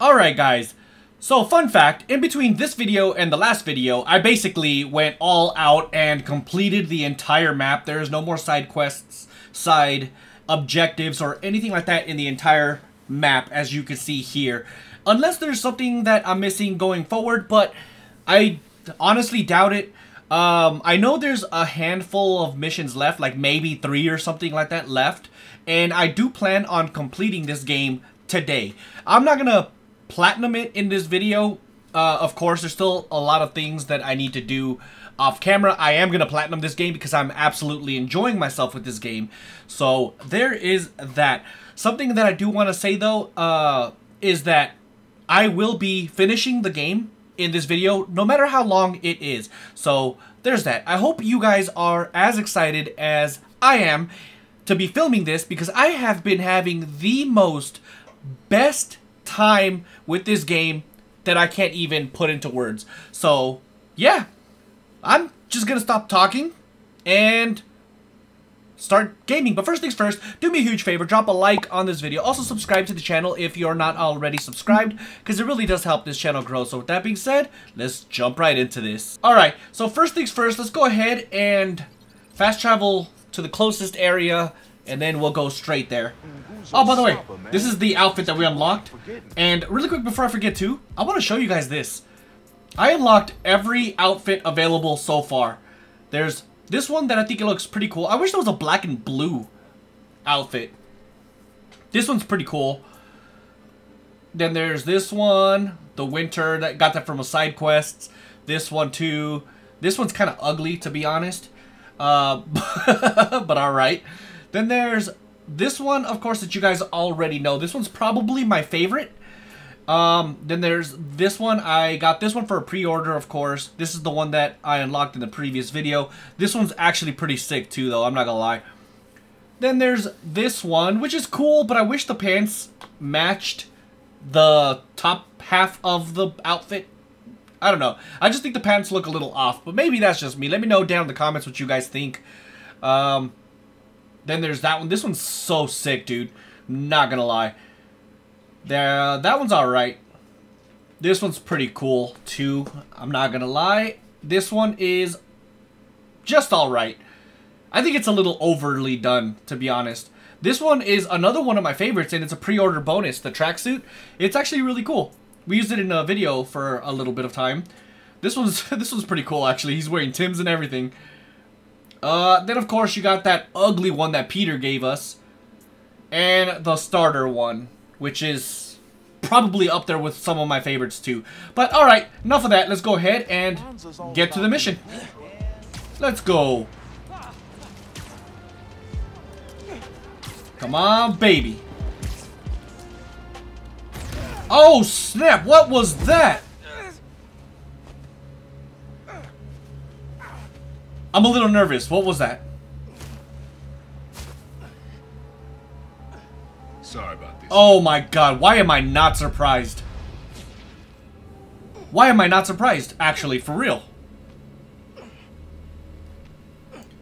Alright guys, so fun fact, in between this video and the last video, I basically went all out and completed the entire map. There is no more side quests, side objectives, or anything like that in the entire map, as you can see here. Unless there's something that I'm missing going forward, but I honestly doubt it. I know there's a handful of missions left, like maybe 3 or something like that left, and I do plan on completing this game today. I'm not gonna platinum it in this video. Of course, there's still a lot of things that I need to do off camera. I am gonna platinum this game because I'm absolutely enjoying myself with this game. So there is that. Something that I do want to say though is that I will be finishing the game in this video, no matter how long it is. So there's that. I hope you guys are as excited as I am to be filming this, because I have been having the most best time with this game that I can't even put into words. So yeah, I'm just gonna stop talking and start gaming. But first things first, do me a huge favor, drop a like on this video. Also subscribe to the channel if you're not already subscribed, because it really does help this channel grow. So with that being said, let's jump right into this. Alright, so first things first, let's go ahead and fast travel to the closest area, and then we'll go straight there. Oh, by the way, this is the outfit that we unlocked. And really quick before I forget too, I want to show you guys this. I unlocked every outfit available so far. There's this one that I think it looks pretty cool. I wish there was a black and blue outfit. This one's pretty cool. Then there's this one, the winter, that got that from a side quest. This one too. This one's kind of ugly, to be honest. But alright. Then there's this one, of course, that you guys already know. This one's probably my favorite. Then there's this one. I got this one for a pre-order, of course. This is the one that I unlocked in the previous video. This one's actually pretty sick too, though. I'm not gonna lie. Then there's this one, which is cool, but I wish the pants matched the top half of the outfit. I don't know. I just think the pants look a little off, but maybe that's just me. Let me know down in the comments what you guys think. Then there's that one. This one's so sick, dude. Not gonna lie. There, that one's alright. This one's pretty cool too, I'm not gonna lie. This one is just alright. I think it's a little overly done, to be honest. This one is another one of my favorites, and it's a pre-order bonus, the tracksuit. It's actually really cool. We used it in a video for a little bit of time. This one's pretty cool, actually. He's wearing Tims and everything. Then of course you got that ugly one that Peter gave us, and the starter one, which is probably up there with some of my favorites too. But alright, enough of that. Let's go ahead and get to the mission. Let's go. Come on, baby. Oh, snap. What was that? I'm a little nervous. What was that? Sorry about that. Oh my god, why am I not surprised? Why am I not surprised? Actually, for real.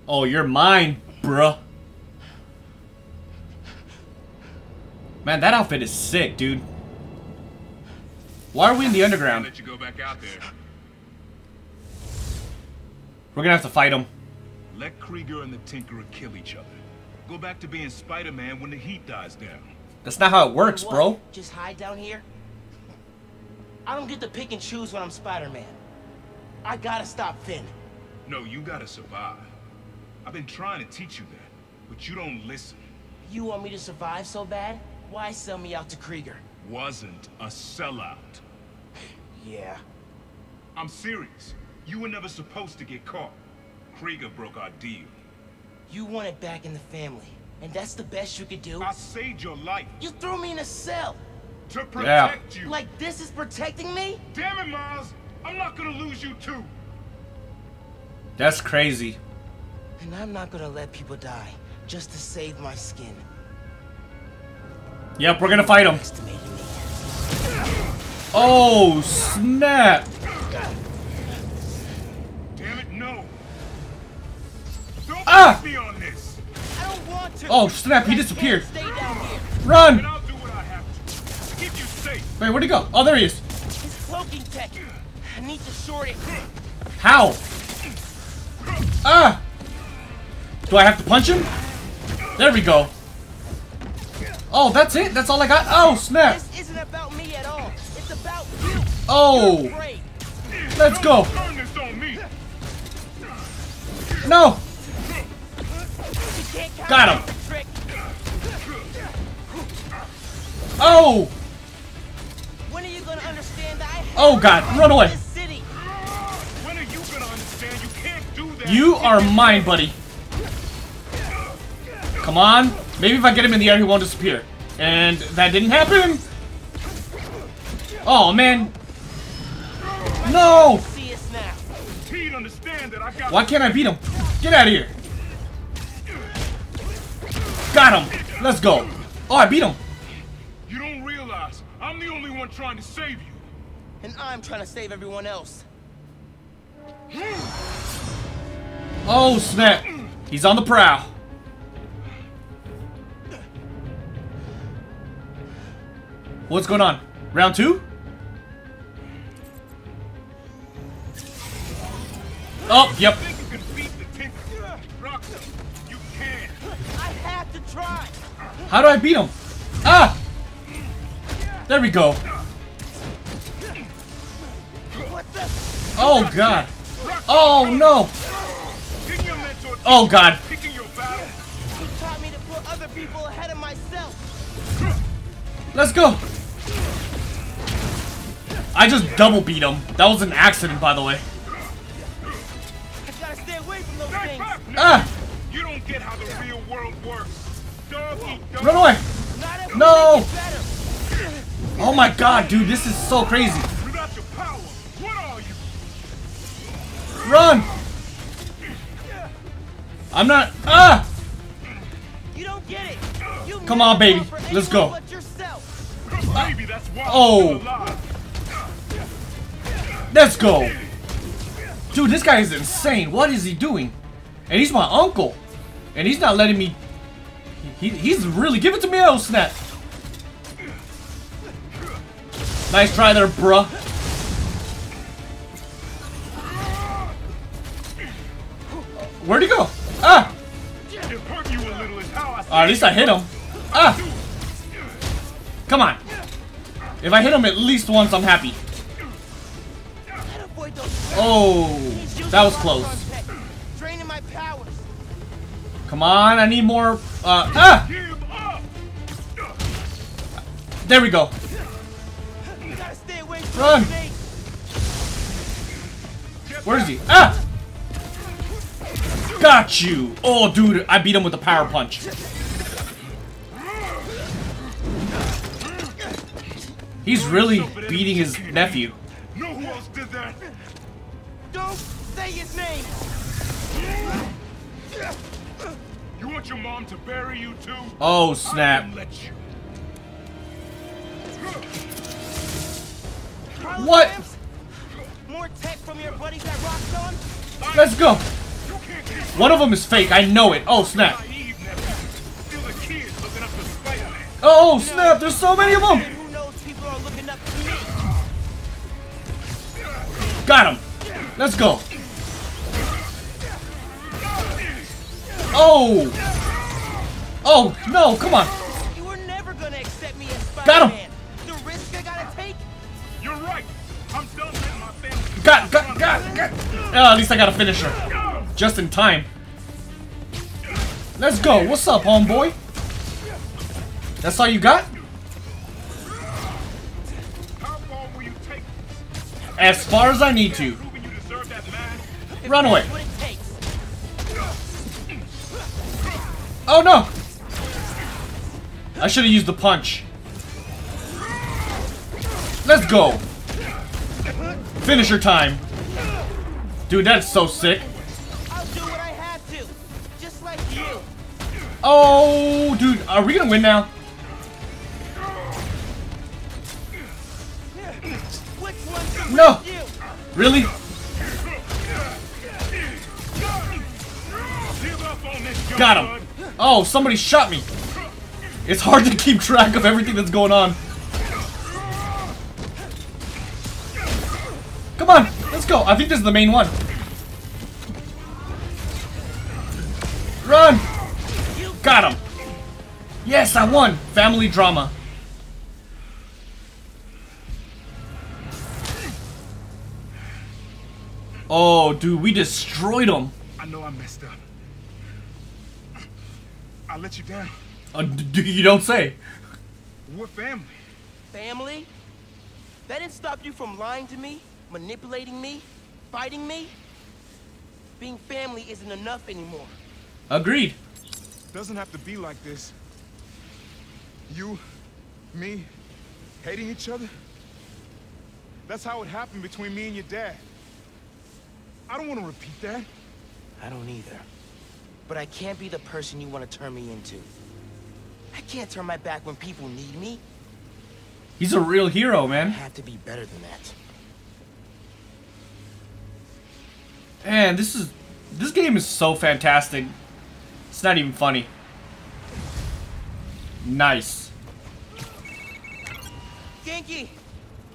Oh, you're mine, bruh. Man, that outfit is sick, dude. Why are we in the underground? Let you go back out there. We're gonna have to fight him. Let Krieger and the Tinkerer kill each other. Go back to being Spider-Man when the heat dies down. That's not how it works, bro. Just hide down here? I don't get to pick and choose when I'm Spider-Man. I gotta stop Phin. No, you gotta survive. I've been trying to teach you that, but you don't listen. You want me to survive so bad? Why sell me out to Krieger? Wasn't a sellout. Yeah. I'm serious. You were never supposed to get caught. Krieger broke our deal. You want it back in the family. And that's the best you could do? I saved your life. You threw me in a cell. To protect you. Like this is protecting me? Damn it, Miles. I'm not gonna lose you too. That's crazy. And I'm not gonna let people die just to save my skin. Yep, we're gonna fight him. Oh, snap. Damn it, no. Don't put me on this. Oh snap, he disappeared. Run! Wait, where'd he go? Oh, there he is. His cloaking tech. I need to sort it. How? Ah! Do I have to punch him? There we go. Oh, that's it? That's all I got? Oh, snap! This isn't about me at all. It's about you. Oh! Let's go! No! Got him! Oh! When are you gonna understand that? Oh God, run away! When are you gonna understand? You can't do that. You are mine, buddy. Come on. Maybe if I get him in the air, he won't disappear. And that didn't happen. Oh man. No. Why can't I beat him? Get out of here. Got him. Let's go. Oh, I beat him. You don't realize I'm the only one trying to save you. And I'm trying to save everyone else. Oh, snap. He's on the prowl. What's going on? Round two? Oh, yep. You think you can beat the Tinkerer, Roxxon? You can't. I have to try. How do I beat him? Ah! There we go. Oh God. Oh no. Oh God. Let's go. I just double beat him. That was an accident, by the way. Ah! You don't get how the real world works. Run away. No. Oh my God, dude, this is so crazy. Run! I'm not. Ah! You don't get it. You come on, baby. Let's go. Oh! Let's go. Dude, this guy is insane. What is he doing? And he's my uncle. And he's not letting me. He's really giving to me. Oh snap! Nice try there, bruh. Where'd he go? Ah! At least I hit him. Ah! Come on. If I hit him at least once, I'm happy. Oh, that was close. Come on, I need more. Ah! There we go. Run! Where is he? Ah! Got you! Oh, dude, I beat him with a power punch. He's really beating his nephew. No, who else did that? Don't say his name. You want your mom to bury you too? Oh snap! What? More tech from your buddies at Rockstone? Let's go. One of them is fake. I know it. Oh snap. Oh snap. There's so many of them. Got him. Let's go. Oh. Oh no. Come on. You were never gonna accept me as Spider-Man. Got him. The risk I gotta take. You're right. I'm done with my family. Got. Oh, at least I got a finisher. Just in time. Let's go. What's up, homeboy? That's all you got? As far as I need to. Run away. Oh no! I should have used the punch. Let's go. Finisher time. Dude, that's so sick. Oh, dude, are we gonna win now? No! Really? Got him! Oh, somebody shot me! It's hard to keep track of everything that's going on. Come on, let's go. I think this is the main one. Run! Got him. Yes, I won. Family drama. Oh, dude, we destroyed him. I know I messed up. I let you down. You don't say. We're family. Family? That didn't stop you from lying to me, manipulating me, fighting me. Being family isn't enough anymore. Agreed. Doesn't have to be like this. You, me, hating each other. That's how it happened between me and your dad. I don't want to repeat that. I don't either. But I can't be the person you want to turn me into. I can't turn my back when people need me. He's a real hero, man. I have to be better than that. Man, this game is so fantastic. It's not even funny. Nice. Genki,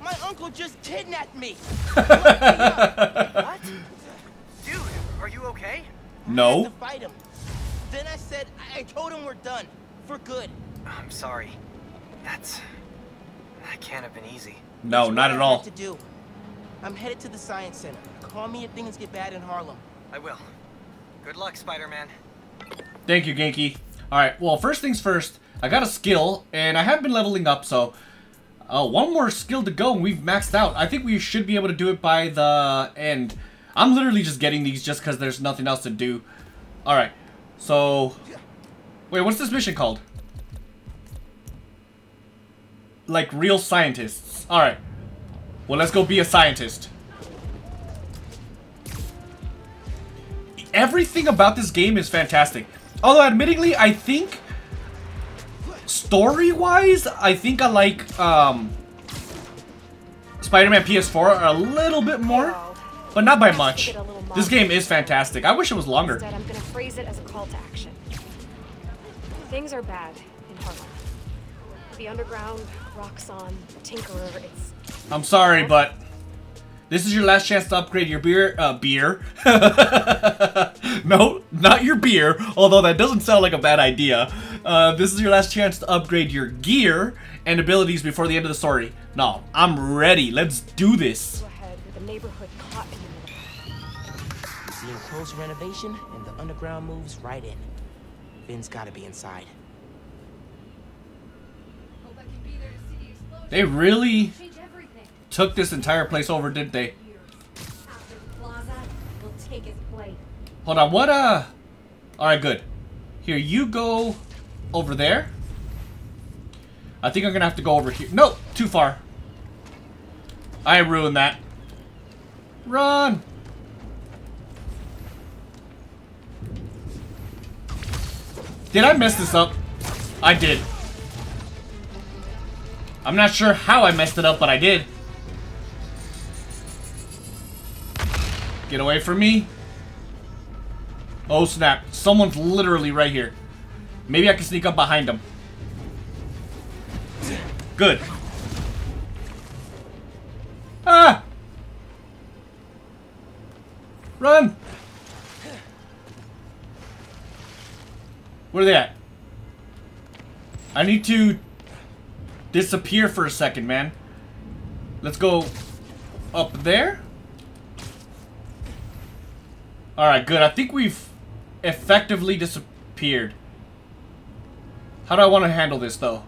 my uncle just kidnapped me. What? Dude, are you okay? No. I had to fight him. Then I said, I told him we're done. For good. I'm sorry. That can't have been easy. No, not at all. What do I have to do? I'm headed to the science center. Call me if things get bad in Harlem. I will. Good luck, Spider-Man. Thank you, Ganke. Alright, well, first things first. I got a skill, and I have been leveling up, so... one more skill to go, and we've maxed out. I think we should be able to do it by the end. I'm literally just getting these just because there's nothing else to do. Alright, so... Wait, what's this mission called? Like real scientists. Alright. Well, let's go be a scientist. Everything about this game is fantastic. Although, admittedly, I think... story-wise, I think I like Spider-Man PS4 a little bit more. But not by much. This game is fantastic. I wish it was longer. Instead, I'm going to phrase it as a call to action. Things are bad in Harlem. The underground, Roxxon, Tinkerer, it's... I'm sorry, but this is your last chance to upgrade your beer. No, not your beer, although that doesn't sound like a bad idea. This is your last chance to upgrade your gear and abilities before the end of the story. No, I'm ready. Let's do this. Go ahead with the neighborhood caught in the middle. The enclosed renovation and the underground moves right in. Finn's gotta be inside. They really took this entire place over, didn't they? Hold on, what, alright, good. Here, you go over there. I think I'm gonna have to go over here. No, too far. I ruined that. Run! Did I mess this up? I did. I'm not sure how I messed it up, but I did. Get away from me. Oh, snap. Someone's literally right here. Maybe I can sneak up behind him. Good. Ah! Run! Where are they at? I need to... disappear for a second, man. Let's go up there. Alright, good. I think we've effectively disappeared. How do I want to handle this, though?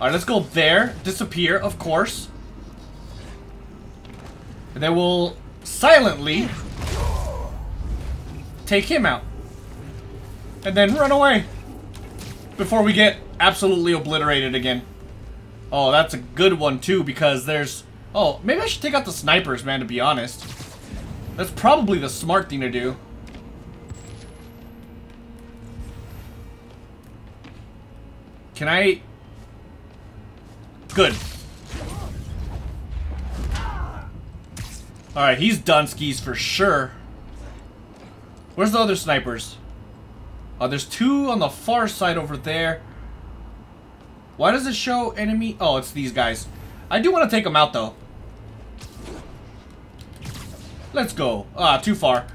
Alright, let's go there. Disappear, of course. And then we'll silently take him out. And then run away before we get absolutely obliterated again. Oh, that's a good one, too, because there's... oh, maybe I should take out the snipers, man, to be honest. That's probably the smart thing to do. Can I... good. Alright, he's done skis for sure. Where's the other snipers? Oh, there's two on the far side over there. Why does it show enemy? Oh, it's these guys. I do want to take them out, though. Let's go. Ah, too far.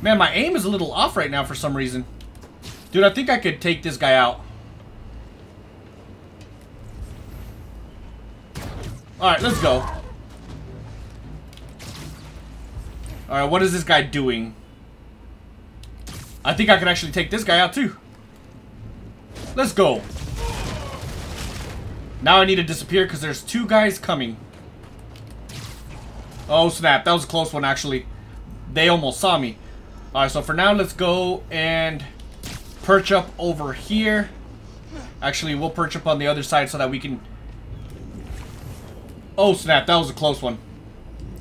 Man, my aim is a little off right now for some reason. Dude, I think I could take this guy out. Alright, let's go. Alright, what is this guy doing? I think I could actually take this guy out too. Let's go. Now I need to disappear because there's two guys coming. Oh snap, that was a close one actually. They almost saw me. Alright, so for now let's go and perch up over here. Actually, we'll perch up on the other side so that we can... Oh snap, that was a close one.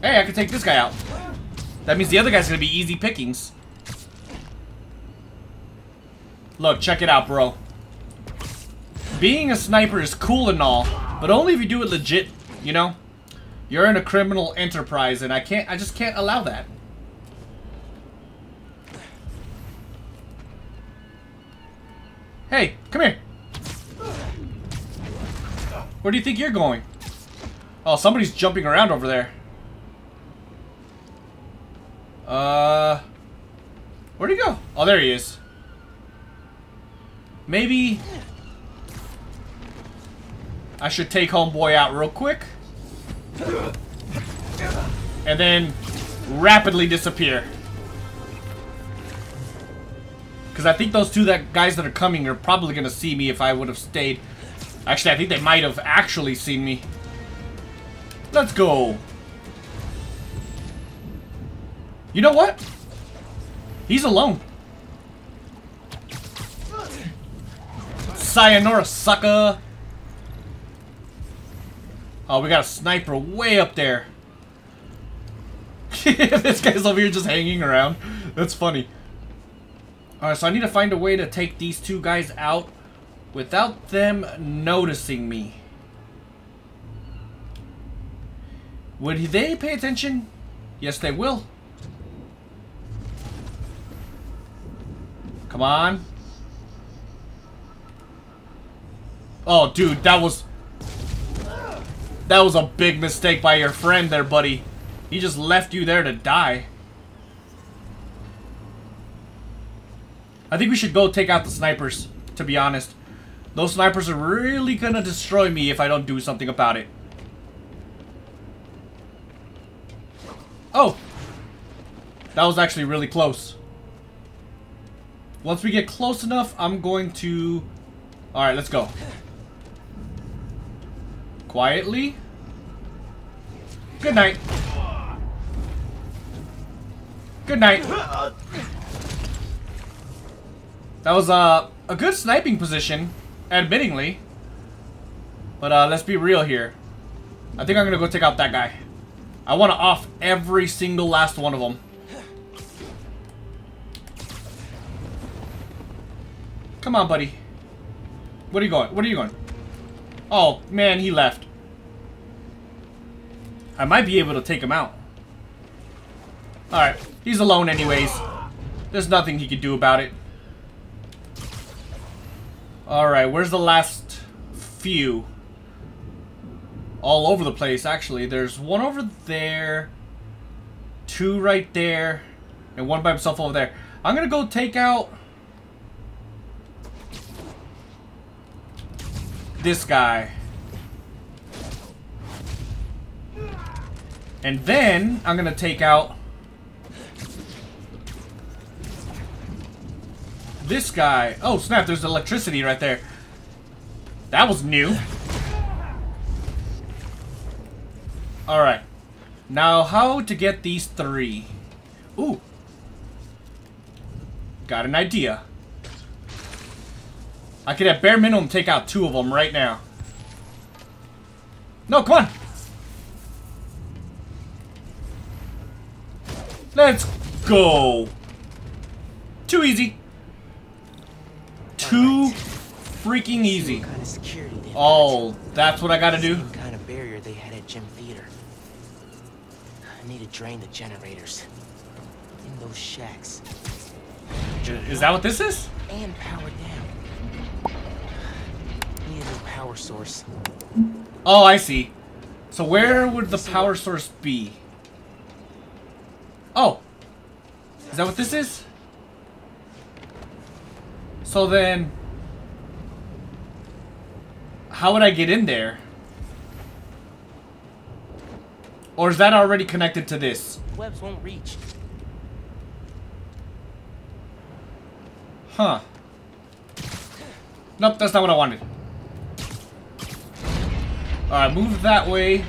Hey, I can take this guy out. That means the other guy's gonna be easy pickings. Look, check it out, bro. Being a sniper is cool and all, but only if you do it legit, you know? You're in a criminal enterprise, and I just can't allow that. Hey, come here. Where do you think you're going? Oh, somebody's jumping around over there. Where'd he go? Oh, there he is. Maybe I should take homeboy out real quick. And then rapidly disappear. Because I think those two guys that are coming are probably going to see me if I would have stayed. Actually, I think they might have actually seen me. Let's go. You know what? He's alone. Sayonara, sucker. Oh, we got a sniper way up there. This guy's over here just hanging around. That's funny. Alright, so I need to find a way to take these two guys out without them noticing me. Would they pay attention? Yes, they will. Come on. Oh, dude, that was a big mistake by your friend there, buddy. He just left you there to die. I think we should go take out the snipers, to be honest. Those snipers are really gonna destroy me if I don't do something about it. Oh! That was actually really close. Once we get close enough, I'm going to... Alright, let's go. Quietly. Good night. Good night. That was a good sniping position, admittingly. But let's be real here. I think I'm going to go take out that guy. I want to off every single last one of them. Come on, buddy. Where are you going? Where are you going? Oh, man, he left. I might be able to take him out. Alright, he's alone anyways. There's nothing he can do about it. Alright, where's the last few? All over the place, actually. There's one over there, two right there, and one by himself over there. I'm gonna go take out this guy. And then I'm gonna take out this guy. Oh snap, there's electricity right there. That was new. Alright. Now how to get these three? Ooh. Got an idea. I could at bare minimum take out two of them right now. No, come on. Let's go. Too easy. Too freaking easy. Oh, that's what I gotta do. Kind of barrier they had at Gym Theater. I need to drain the generators in those shacks. Is that what this is? And power down. Need a new power source. Oh, I see. So where would the power source be? Oh! Is that what this is? So then... how would I get in there? Or is that already connected to this? Webs won't reach. Huh. Nope, that's not what I wanted. Alright, move that way.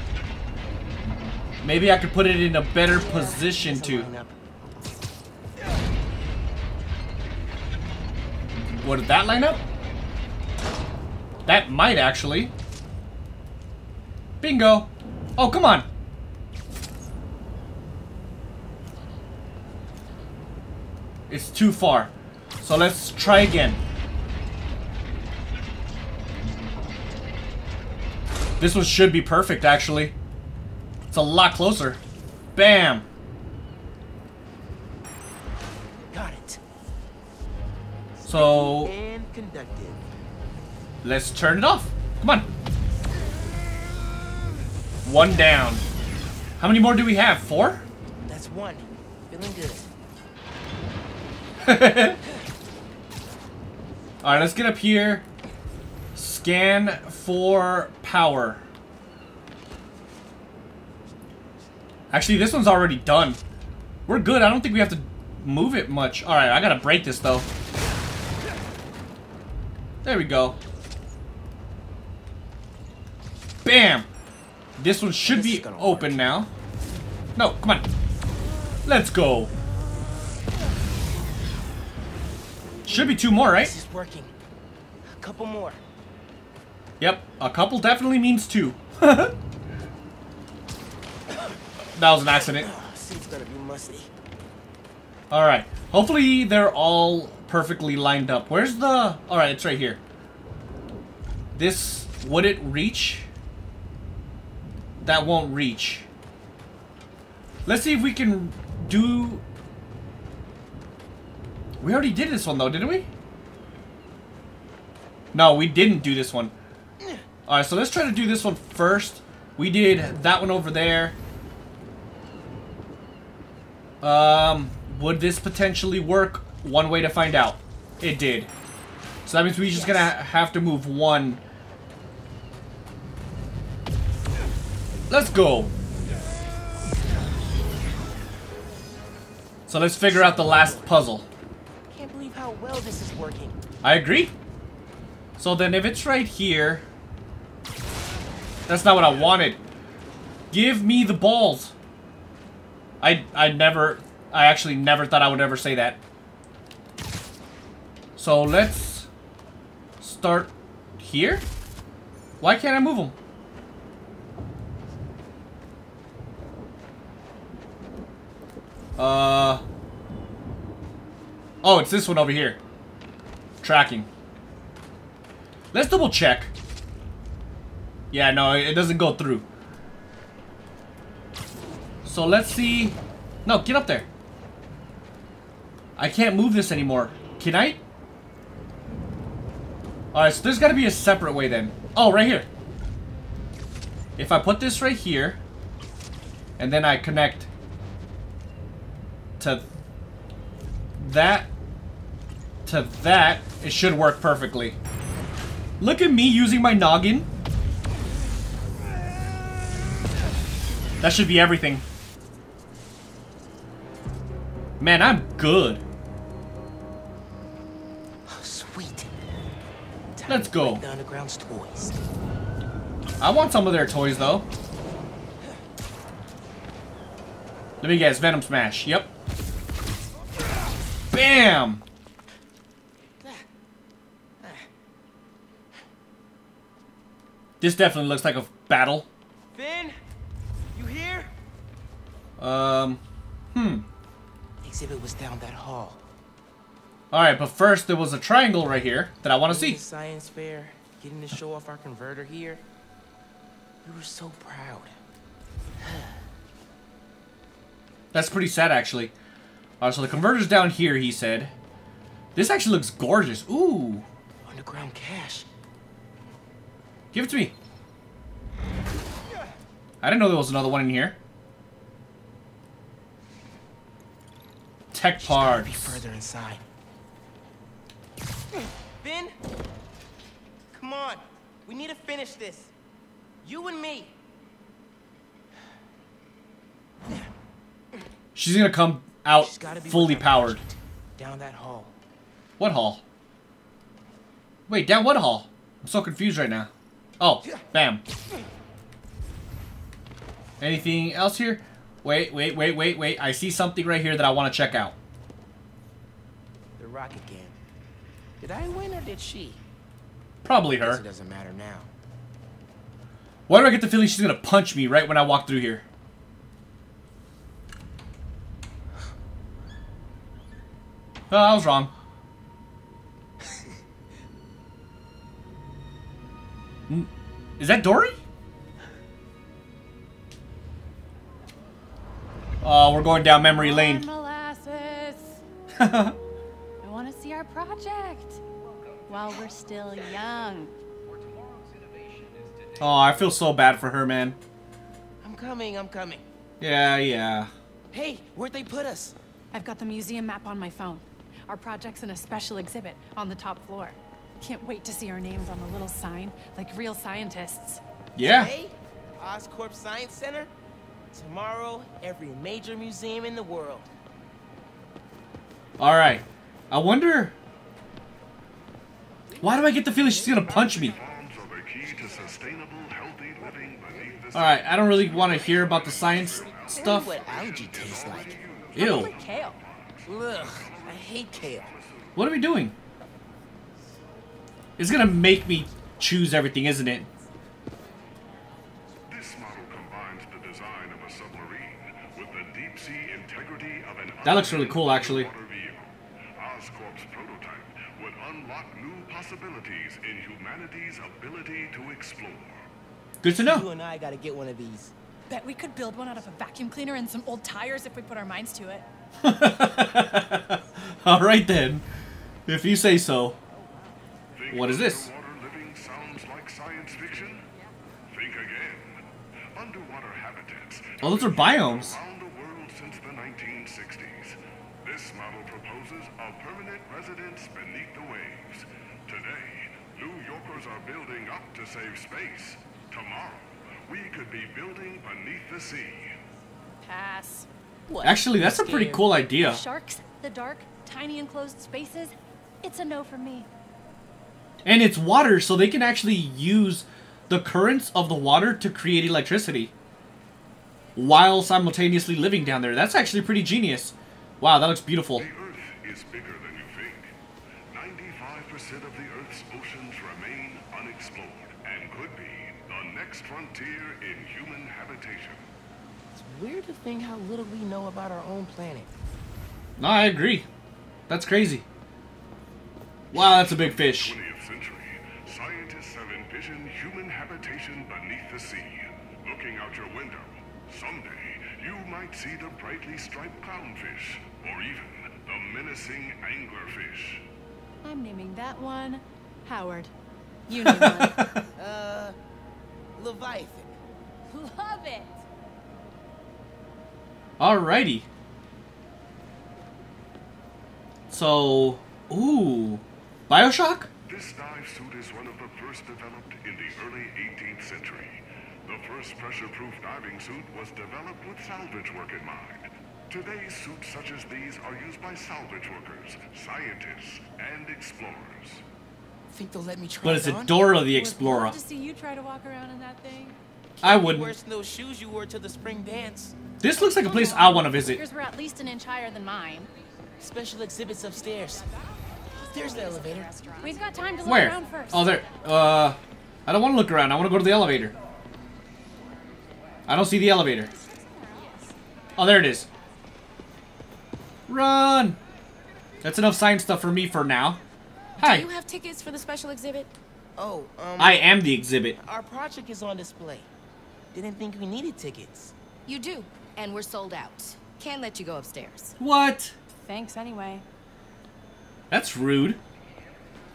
Maybe I could put it in a better position to... what, did that line up? That might actually. Bingo. Oh, come on. It's too far. So let's try again. This one should be perfect, actually. It's a lot closer. Bam! Got it. So... and conducted. Let's turn it off. Come on. One down. How many more do we have? Four? That's one. Feeling good. Alright, let's get up here. Scan for power. Actually, this one's already done. We're good. I don't think we have to move it much. Alright, I gotta break this, though. There we go. Bam! This one should be open now. No, come on. Let's go. Should be two more, right? This is working. A couple more. Yep, a couple definitely means two. That was an accident. Alright. Hopefully they're all perfectly lined up. Where's the... alright, it's right here. This... would it reach? That won't reach. Let's see if we can do... we already did this one though, didn't we? No, we didn't do this one. Alright, so let's try to do this one first. We did that one over there. Would this potentially work? One way to find out. It did. So that means we're just gonna have to move one. Let's go. So let's figure out the last puzzle. Can't believe how well this is working. I agree. So then if it's right here... that's not what I wanted. Give me the balls. I actually never thought I would ever say that. So let's start here? Why can't I move them? Oh, it's this one over here. Tracking. Let's double check. Yeah, no, it doesn't go through. So let's see. No, get up there. I can't move this anymore. Can I? Alright, so there's gotta be a separate way then. Oh, right here. If I put this right here, and then I connect to that, it should work perfectly. Look at me using my noggin. That should be everything. Man, I'm good. Oh, sweet. Let's go. The Underground's toys. I want some of their toys, though. Let me guess. Venom Smash. Yep. Bam! This definitely looks like a battle. Phin, you here? Exhibit was down that hall. All right, but first there was a triangle right here that I want to see. Science fair, getting to show off our converter here. We were so proud. That's pretty sad, actually. All right, so the converter's down here. He said, "This actually looks gorgeous." Ooh, underground cache. Give it to me. I didn't know there was another one in here. tech parts. Be further inside. Phin, come on. We need to finish this. You and me. She's gonna come out fully powered. Down that hall. What hall? Wait, down what hall? I'm so confused right now. Oh, bam. Anything else here? Wait. I see something right here that I want to check out. The rock again. Did I win or did she? Probably her. It doesn't matter now. Why do I get the feeling she's gonna punch me right when I walk through here? Oh, I was wrong. Is that Dory? Oh, we're going down memory lane. I want to see our project while we're still young. Oh, I feel so bad for her, man. I'm coming. Yeah. Hey, where'd they put us? I've got the museum map on my phone. Our project's in a special exhibit on the top floor. Can't wait to see our names on the little sign, like real scientists. Yeah. Today, Oscorp Science Center. Tomorrow, every major museum in the world. All right. I wonder. Why do I get the feeling she's gonna punch me? All right. I don't really want to hear about the science stuff. What algae tastes like? Ew. Kale. Ugh, I hate kale. What are we doing? It's gonna make me choose everything, isn't it? This model combines the design of a submarine with the deep sea integrity of an. That looks really cool, actually. Oscorp's prototype would unlock new possibilities in humanity's ability to explore. Good to know. You and I gotta get one of these. Bet we could build one out of a vacuum cleaner and some old tires if we put our minds to it. All right then, if you say so. What is this? Underwater living sounds like science fiction? Think again. Underwater habitats. Oh, those are biomes. Around the world since the 1960s. This model proposes a permanent residence beneath the waves. Today, New Yorkers are building up to save space. Tomorrow, we could be building beneath the sea. Pass. What? Actually, that's a pretty cool idea. Sharks, the dark, tiny enclosed spaces. It's a no for me. And it's water, so they can actually use the currents of the water to create electricity while simultaneously living down there. That's actually pretty genius. Wow, that looks beautiful. The Earth is bigger than you think. 95% of the Earth's oceans remain unexplored and could be the next frontier in human habitation. It's weird to think how little we know about our own planet. No, I agree. That's crazy. Wow, that's a big fish. Scientists have envisioned human habitation beneath the sea. Looking out your window, someday you might see the brightly striped clownfish, or even the menacing anglerfish. I'm naming that one Howard. You name one. Leviathan. Love it. Alrighty. So, ooh, BioShock. This dive suit is one of the first developed in the early 18th century. The first pressure-proof diving suit was developed with salvage work in mind. Today, suits such as these are used by salvage workers, scientists, and explorers. Think they'll let me try. But it's a Dora the Explorer. I'd love to see you try to walk around in that thing. I wouldn't. Worse than those shoes you wore to the spring dance. This looks like a place I want to visit. Yours were at least an inch higher than mine. Special exhibits upstairs. There's the elevator. We've got time to look around first. Oh, there. I don't want to look around. I want to go to the elevator. I don't see the elevator. Oh, there it is. Run! That's enough science stuff for me for now. Hi. Do you have tickets for the special exhibit? Oh, I am the exhibit. Our project is on display. Didn't think we needed tickets. You do, and we're sold out. Can't let you go upstairs. What? Thanks anyway. That's rude.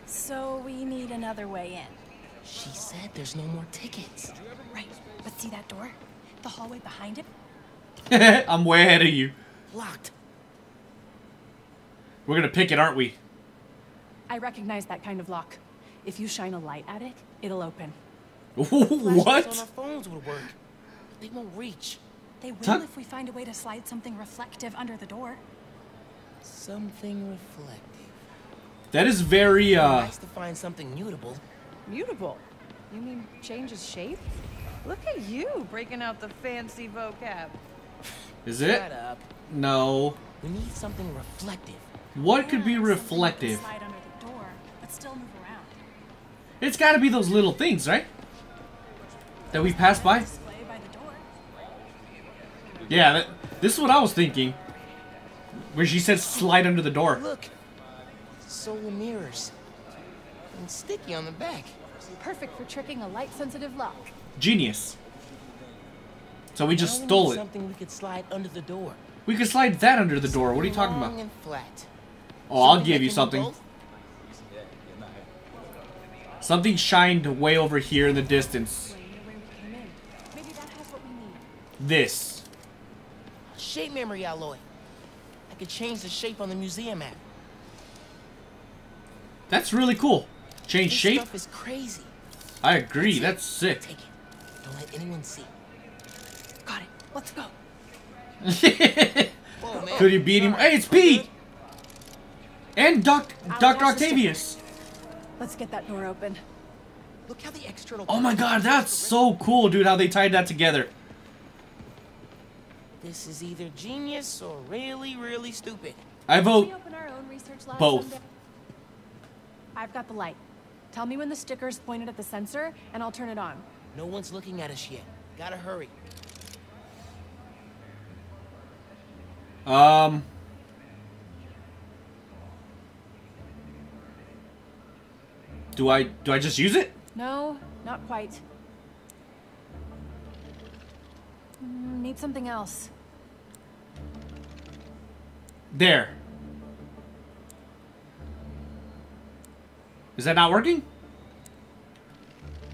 So we need another way in. She said there's no more tickets. Right, but see that door? The hallway behind it? I'm way ahead of you. Locked. We're gonna pick it, aren't we? I recognize that kind of lock. If you shine a light at it, it'll open. What? On our phones would work. They won't reach. They will if we find a way to slide something reflective under the door. Something reflective. That is very nice to find something mutable. Mutable? You mean changes shape? Look at you breaking out the fancy vocab. Is it? Shut up. No. We need something reflective. What could be reflective? Slide under the door, but still move around. It's got to be those little things, right? That we pass by. Yeah, this is what I was thinking. Where she says slide under the door. Look, solar mirrors and sticky on the back. Perfect for tricking a light-sensitive lock. Genius. So we just stole it. Something we could slide under the door. We could slide that under the door. What are you talking about? Oh, I'll give you something. Something shined way over here in the distance. This. Shape memory alloy. I could change the shape on the museum app. That's really cool. Change shape? This stuff is crazy. I agree. That's sick. Take it. Don't let anyone see. Got it. Let's go. Whoa, could you beat him? Hey, it's Pete! And Dr. Octavius! Let's get that door open. Look how the external... Oh my god, that's so cool, dude, how they tied that together. This is either genius or really, really stupid. I vote both. I've got the light. Tell me when the sticker's pointed at the sensor, and I'll turn it on. No one's looking at us yet. Gotta hurry. Do I just use it? No, not quite. Need something else. There. Is that not working?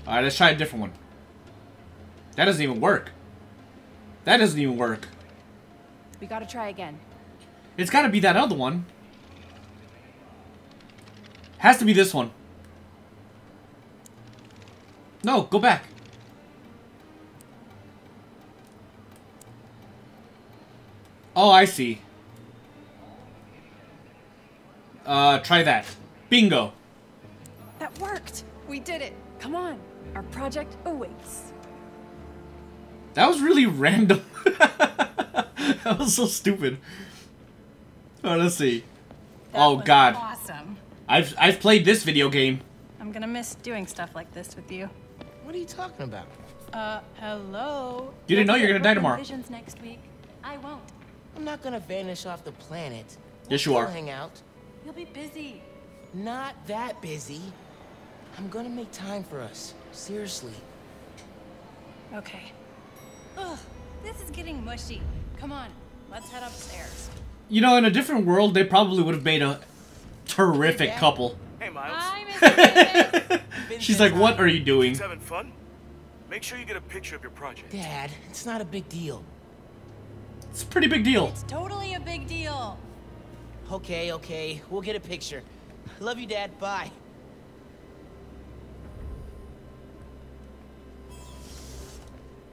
All right, let's try a different one. That doesn't even work. That doesn't even work. We gotta try again. It's gotta be that other one. Has to be this one. No, go back. Oh, I see. Try that. Bingo. That worked. We did it. Come on. Our project awaits. That was really random. That was so stupid. Oh, let's see. That oh god. Awesome. I've played this video game. I'm gonna miss doing stuff like this with you. What are you talking about? Hello. You didn't know you're gonna die tomorrow. Visions next week. I won't. I'm not gonna vanish off the planet. Yes, you are. Hang out. You'll be busy. Not that busy. I'm gonna make time for us. Seriously. Okay. Ugh, this is getting mushy. Come on, let's head upstairs. You know, in a different world, they probably would have made a terrific couple. Hey, Miles. Hi, Mr. Davis. She's like, what are you doing? Having fun? Make sure you get a picture of your project. Dad, it's not a big deal. It's a pretty big deal. It's totally a big deal. Okay, okay, we'll get a picture. Love you, Dad. Bye.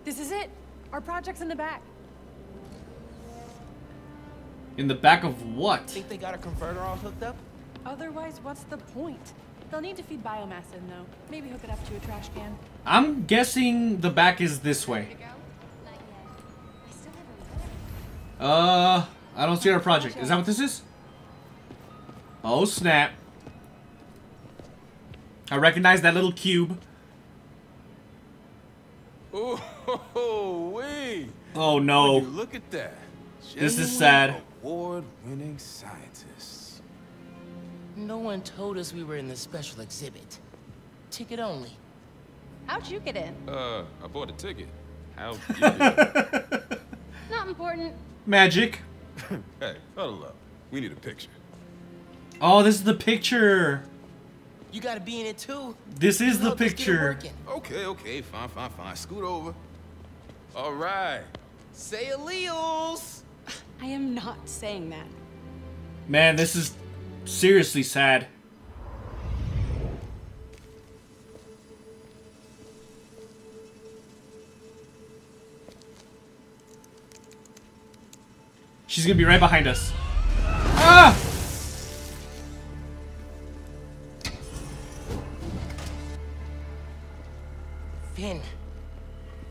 This is it. Our project's in the back. In the back of what? Think they got a converter all hooked up? Otherwise, what's the point? They'll need to feed biomass in, though. Maybe hook it up to a trash can. I'm guessing the back is this way. I don't see our project. Is that what this is? Oh, snap. I recognize that little cube. Oh, oh no. Look at that. This is sad. Award-winning scientists. No one told us we were in this special exhibit. Ticket only. How'd you get in? I bought a ticket. How'd you get in? Not important. Magic. Hey, huddle up. We need a picture. Oh, this is the picture. You gotta be in it too. This is the picture. Okay, okay, fine, fine, fine. Scoot over. All right. Say alleles. I am not saying that. Man, this is Seriously sad. She's gonna be right behind us. Ah! Phin,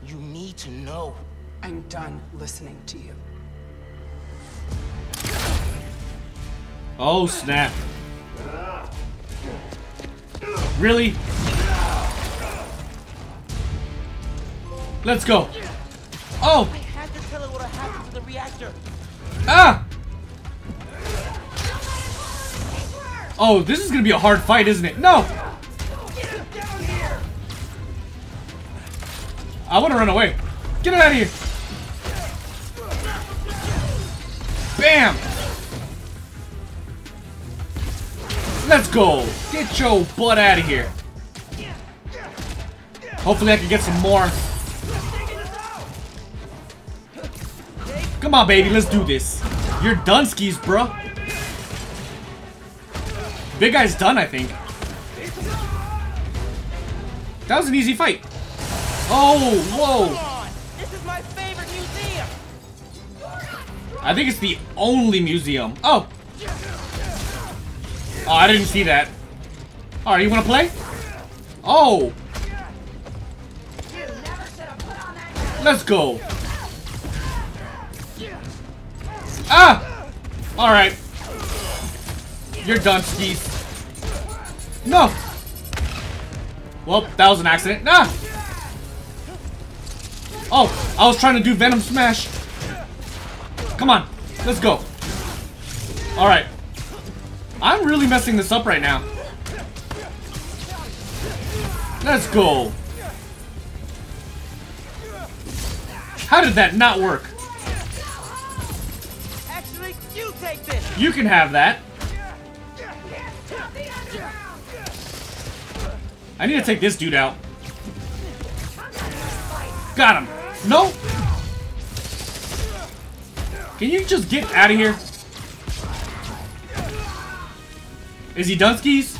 you need to know. I'm done listening to you. Oh, snap. Really? Let's go. Oh! I had to tell her what happened to the reactor. Ah! Oh, this is gonna be a hard fight, isn't it? No! I wanna run away. Get it out of here! Bam! Let's go! Get your butt out of here! Hopefully I can get some more. Come on, baby, let's do this. You're done, skis, bro. Big guy's done, I think. That was an easy fight. Oh, whoa. This is my favorite museum. I think it's the only museum. Oh. Oh, I didn't see that. Alright, you wanna play? Oh. Let's go. Ah! Alright. You're done, skis. No! Well, that was an accident. Ah! Oh, I was trying to do Venom Smash. Come on. Let's go. Alright. I'm really messing this up right now. Let's go. How did that not work? You can have that. I need to take this dude out. Got him. Nope. Can you just get out of here? Is he done, skis?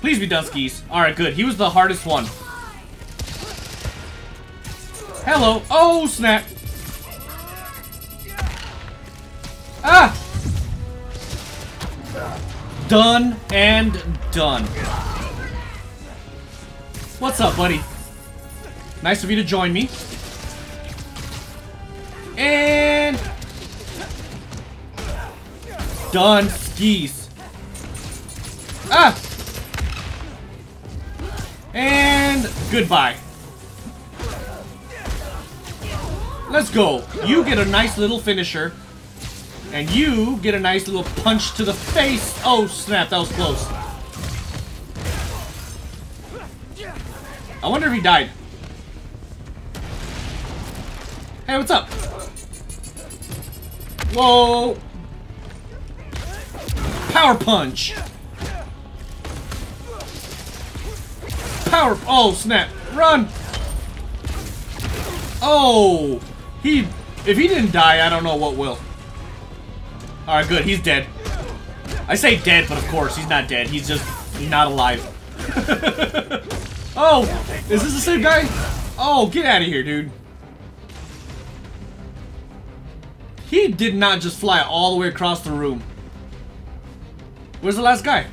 Please be done, skis. Alright, good. He was the hardest one. Hello. Oh, snap. Ah! Done and done. What's up, buddy? Nice of you to join me. And... done, skis. Ah! And goodbye. Let's go. You get a nice little finisher. And you get a nice little punch to the face. Oh, snap. That was close. I wonder if he died. Hey, what's up? Whoa. Power punch. Power. Oh, snap. Run. Oh. He. If he didn't die, I don't know what will. Alright, good. He's dead. I say dead, but of course, he's not dead. He's just not alive. Oh! Is this the same guy? Oh, get out of here, dude. He did not just fly all the way across the room. Where's the last guy?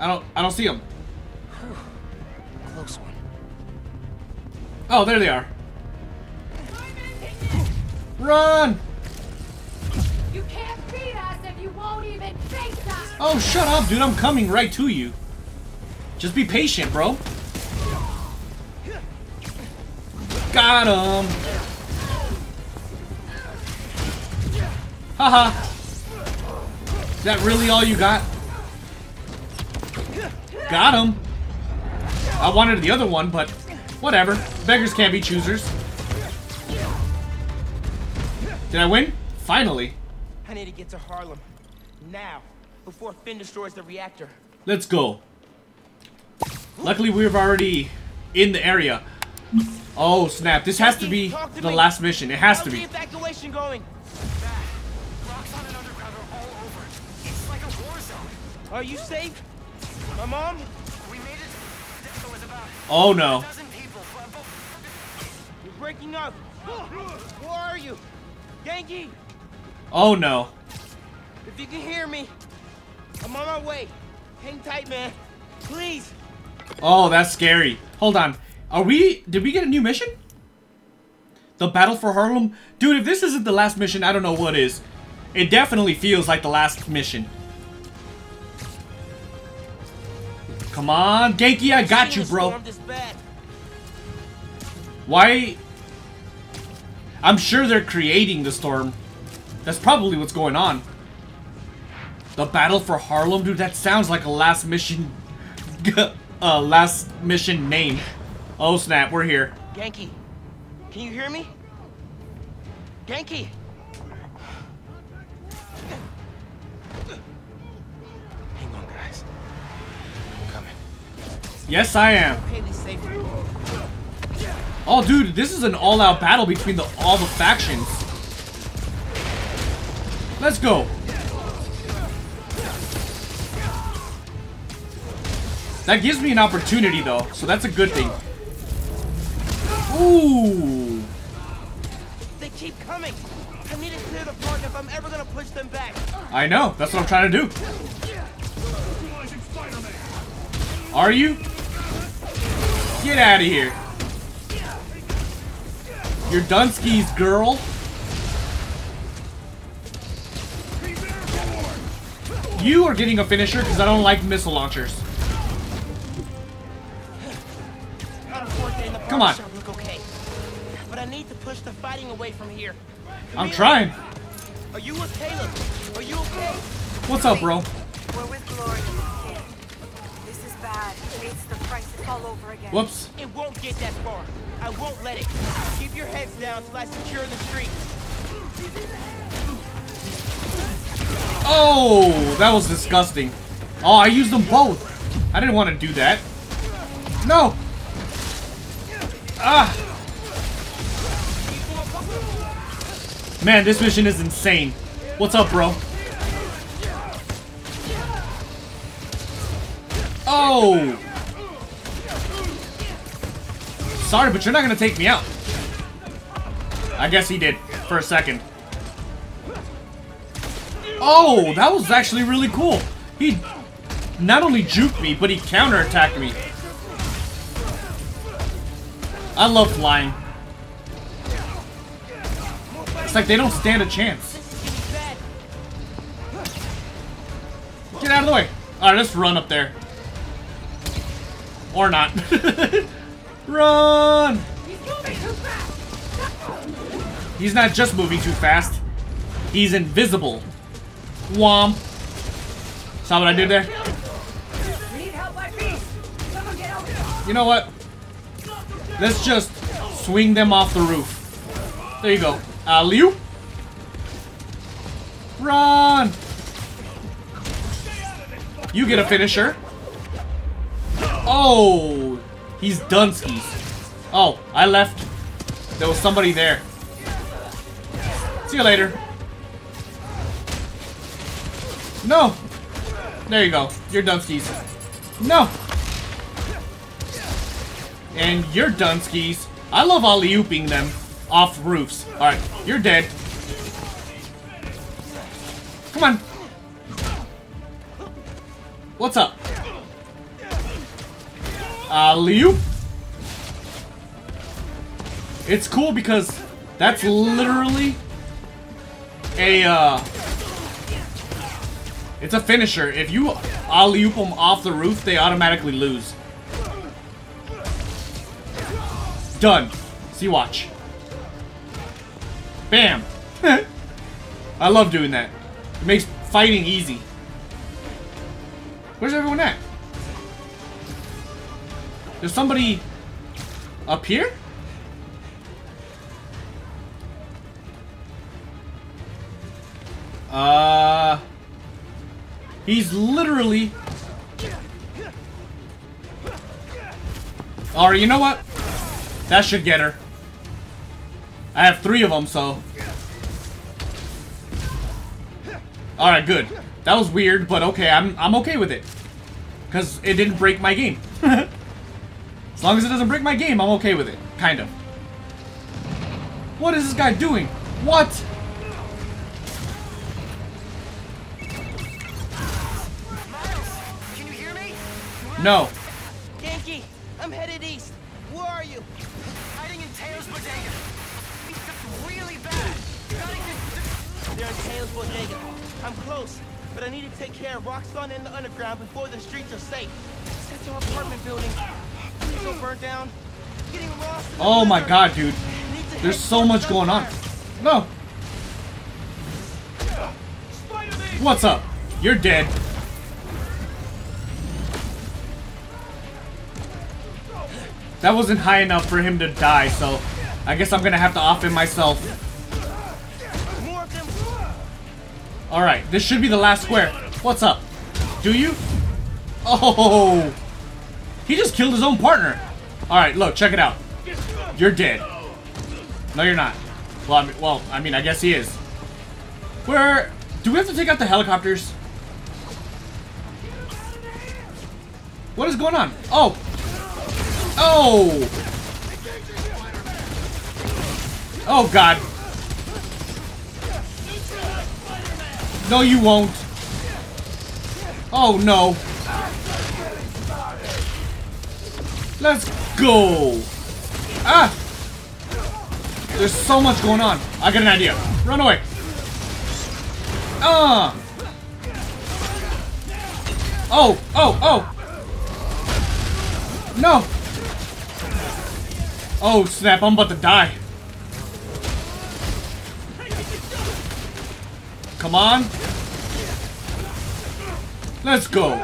I don't see him. Close one. Oh, there they are. Run! Oh, shut up, dude. I'm coming right to you. Just be patient, bro. Got him. Haha. Is that really all you got? Got him. I wanted the other one, but whatever. Beggars can't be choosers. Did I win? Finally. I need to get to Harlem. Now. Before Phin destroys the reactor. Let's go. Luckily, we're already in the area. Oh, snap. This has to be the last mission. It has to be. How's the evacuation going? Roxxon and underground are all over it. Are you safe? My mom? We made it. This was about oh no. You're breaking up. Where are you? Genki? Oh no. If you can hear me, I'm on my way. Hang tight, man. Please. Oh, that's scary. Hold on. Are we... Did we get a new mission? The Battle for Harlem? Dude, if this isn't the last mission, I don't know what is. It definitely feels like the last mission. Come on, Genki, I got you, bro. Why? I'm sure they're creating the storm. That's probably what's going on. The Battle for Harlem? Dude, that sounds like a last mission... last mission name. Oh snap, we're here. Genki, can you hear me? Genki! Hang on, guys. I'm coming. Yes, I am. Oh, dude, this is an all-out battle between all the factions. Let's go. That gives me an opportunity, though, so that's a good thing. Ooh. They keep coming. I need to clear the park if I'm ever gonna push them back. I know. That's what I'm trying to do. Are you? Get out of here. You're Dunsky's girl. You are getting a finisher because I don't like missile launchers. Come on. Push the fighting away from here. I'm trying. Are you with Caleb? Are you okay? What's up, bro? We're with Glory. This is bad. It's the crisis all over again. Whoops. It won't get that far. I won't let it. Keep your heads down till I secure the streets. Oh, that was disgusting. Oh, I used them both. I didn't want to do that. No. Ah. Man, this mission is insane. What's up, bro? Oh! Sorry, but you're not gonna take me out. I guess he did, for a second. Oh, that was actually really cool. He not only juked me, but he counterattacked me. I love flying. It's like they don't stand a chance. Get out of the way. Alright, let's run up there. Or not. Run! He's not just moving too fast. He's invisible. Wham. Saw what I did there? You know what? Let's just swing them off the roof. There you go. Alley-oop. Run! You get a finisher. Oh, he's Dunsky's. Oh, I left. There was somebody there. See you later. No. There you go. You're Dunsky's. No. And you're Dunsky's. I love alley-ooping them off roofs. Alright, you're dead. Come on. What's up? Alley-oop. It's cool because that's literally a, it's a finisher. If you alley-oop them off the roof, they automatically lose. Done. See, watch. Bam! I love doing that. It makes fighting easy. Where's everyone at? There's somebody up here? He's literally... Alright, you know what? That should get her. I have 3 of them, so... Alright, good. That was weird, but okay, I'm okay with it. Because it didn't break my game. As long as it doesn't break my game, I'm okay with it. Kind of. What is this guy doing? What? Miles, can you hear me? No. Ganke, I'm headed east. Where are you? Hiding in Tails Bodega. It's really bad. They're in Tails Bodega. I'm close, but I need to take care of Roxxon and the underground before the streets are safe. Central apartment building. Please don't burn down. Getting lost. Oh my god, dude. There's so much going on. No. What's up? You're dead. That wasn't high enough for him to die, so I guess I'm gonna have to off him myself. Alright, this should be the last square. What's up? Do you? Oh! He just killed his own partner. Alright, look, check it out. You're dead. No, you're not. Well, I mean, I guess he is. Where... do we have to take out the helicopters? What is going on? Oh! Oh! Oh, God. No, you won't. Oh, no. Let's go. Ah! There's so much going on. I got an idea. Run away. Oh, oh, oh. No. Oh, snap. I'm about to die. Come on. Let's go.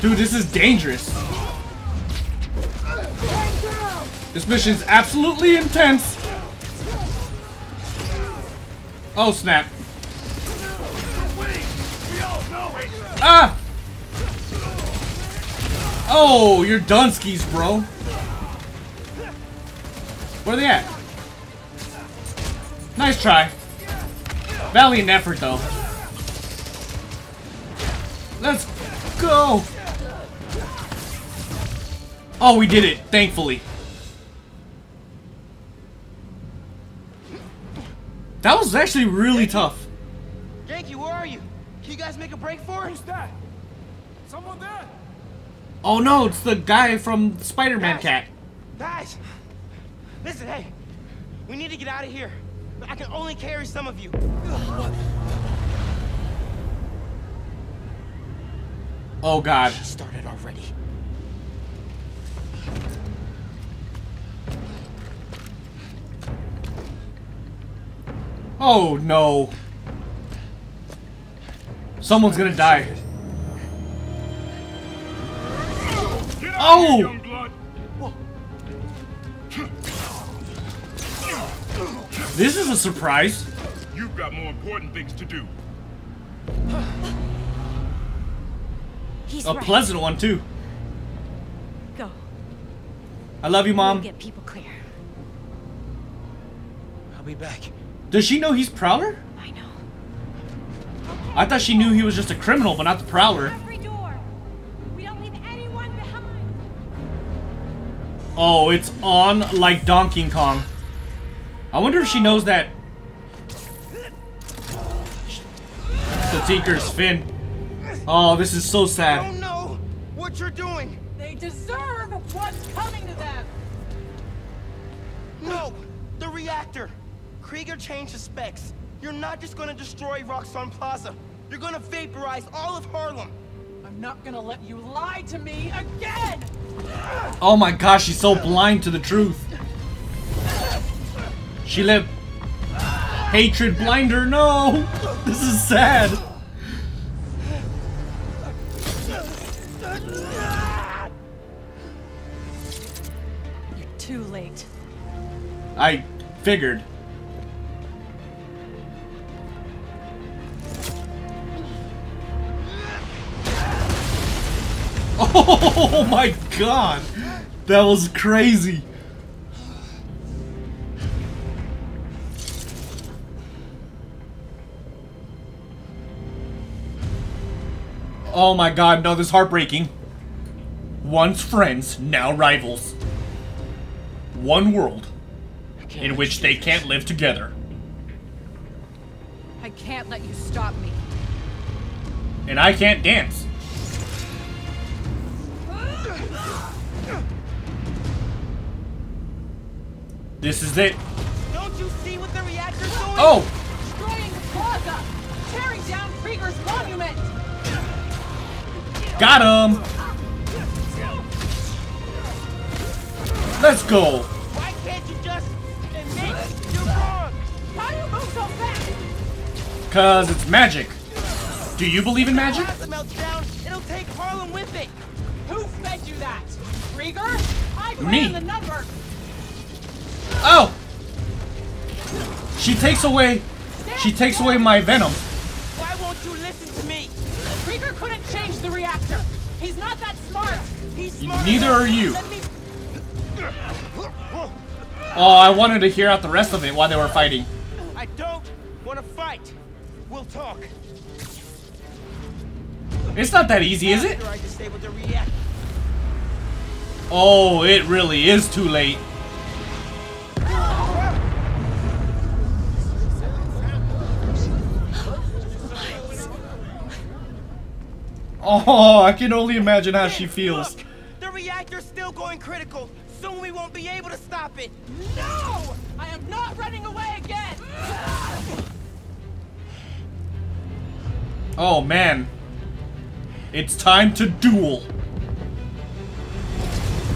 Dude, this is dangerous. This mission is absolutely intense. Oh, snap. Ah! Oh, you're dunskies, bro. Where are they at? Nice try. Valiant effort, though. Let's go. Oh, we did it, thankfully. That was actually really tough. Ganke, where are you? Can you guys make a break for it? Who's that? Someone there? Oh no, it's the guy from Spider-Man Cat. Guys, listen, hey, we need to get out of here. I can only carry some of you. Oh God. She started already. Oh no. Someone's gonna die. Oh! This is a surprise. You've got more important things to do. A pleasant one too. Go. I love you, Mom. Get people clear. I'll be back. Does she know he's Prowler? I know. I thought she knew he was just a criminal, but not the Prowler. We don't leave anyone behind. Oh, it's on like Donkey Kong. I wonder if she knows that. The Tinkerer's Phin. Oh, this is so sad. I don't know what you're doing. They deserve what's coming to them. No, the reactor. Krieger changed the specs. You're not just gonna destroy Roxxon Plaza. You're gonna vaporize all of Harlem. I'm not gonna let you lie to me again! Oh my gosh, she's so blind to the truth. She let hatred blind her. No! This is sad. You're too late. I figured. Oh my god! That was crazy! Oh my god, no, this is heartbreaking. Once friends, now rivals. One world in which they can't live together. I can't let you stop me. And I can't dance. This is it. Don't you see what the reactor's doing? Oh! Destroying the plaza! Tearing down Krieger's monument! Got him! Let's go! Why can't you just admit you're wrong? How do you move so fast? 'Cause it's magic. Do you believe in magic? If the plaza melts down, it'll take Harlem with it. Who fed you that? Krieger? I ran the number. Oh! She takes away my Venom. Why won't you listen to me? Krieger couldn't change the reactor. He's not that smart. He's smart. Neither are you. Oh, I wanted to hear out the rest of it while they were fighting. I don't want to fight. We'll talk. It's not that easy, is it? Oh, it really is too late. Oh, I can only imagine how she feels. Look, the reactor's still going critical. Soon we won't be able to stop it. No! I am not running away again! Oh, man. It's time to duel.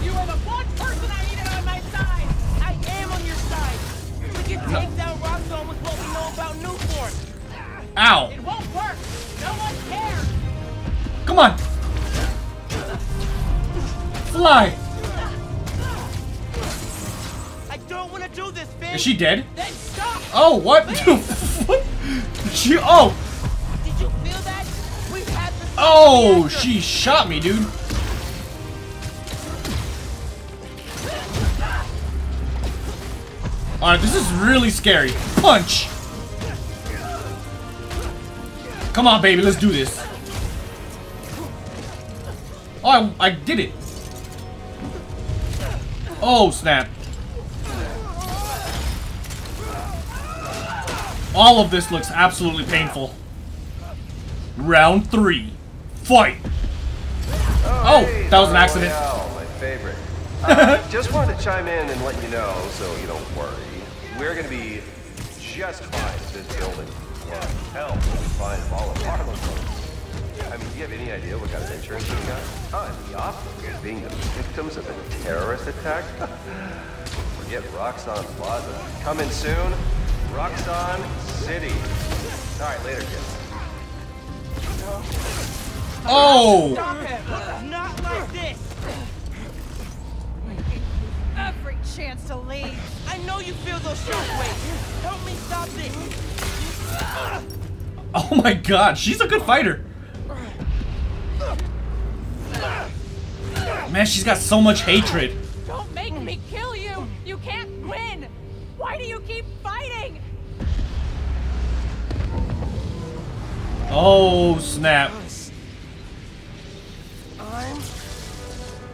You are the one person I needed on my side. I am on your side. We can take down Rockstone with what we know about Newport. Ow. It won't work. No one cares. Come on! Fly! I don't want to do this, Phin. Is she dead? Then stop. Oh, what? What? She. Oh! Did you feel that? We've had the oh, she shot me, dude. Alright, this is really scary. Punch! Come on, baby, let's do this. Oh, I did it. Oh, snap. All of this looks absolutely painful. Round 3. Fight. Oh, hey, that was an accident. Royale, my favorite. Just wanted to chime in and let you know, so you don't worry. We're going to be just fine with this building. Yeah, hell, we'll be fine with all of Harlem. I mean, do you have any idea what kind of insurance you got? Oh, the opposite of being the victims of a terrorist attack? Forget Roxxon Plaza. Coming soon, Roxxon City. Alright, later, kids. Oh! Stop it! Not like this! Every chance to leave. I know you feel those shockwaves. Help me stop this! Oh my god, she's a good fighter. Man, she's got so much hatred. Don't make me kill you. You can't win. Why do you keep fighting? Oh, snap. I'm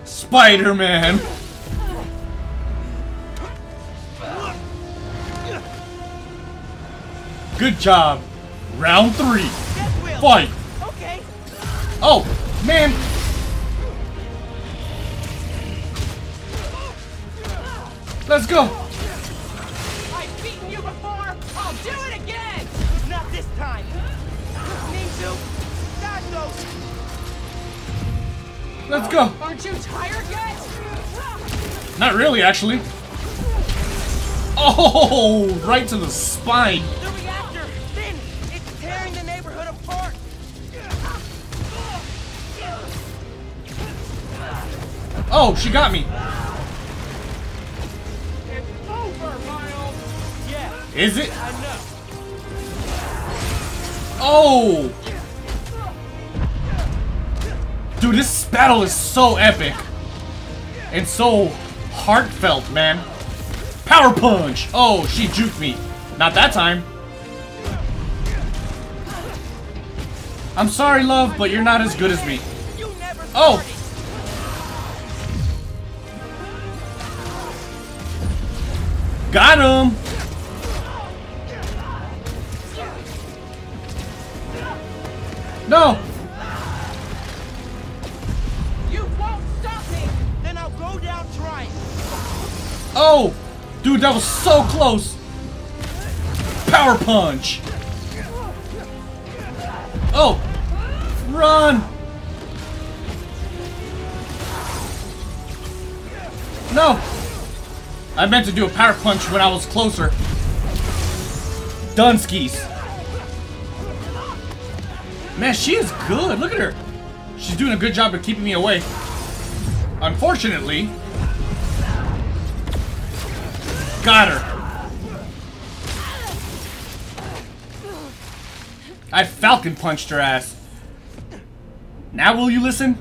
Spider-Man. Good job. Round 3. Fight. Okay. Oh, man. Let's go. I've beaten you before. I'll do it again. Not this time. Need to. That goes. Let's go. Aren't you tired yet? Not really, actually. Oh, right to the spine. Oh, she got me. It's over, Miles. Yeah. Is it? I know. Oh. Dude, this battle is so epic. And so heartfelt, man. Power punch. Oh, she juked me. Not that time. I'm sorry, love, but you're not as good as me. Oh! Got him! No! You won't stop me, then I'll go down trying. Oh! Dude, that was so close! Power punch! Oh! Run! No! I meant to do a power punch when I was closer. Dunskies. Man, she is good. Look at her. She's doing a good job of keeping me away. Unfortunately. Got her. I Falcon punched her ass. Now will you listen?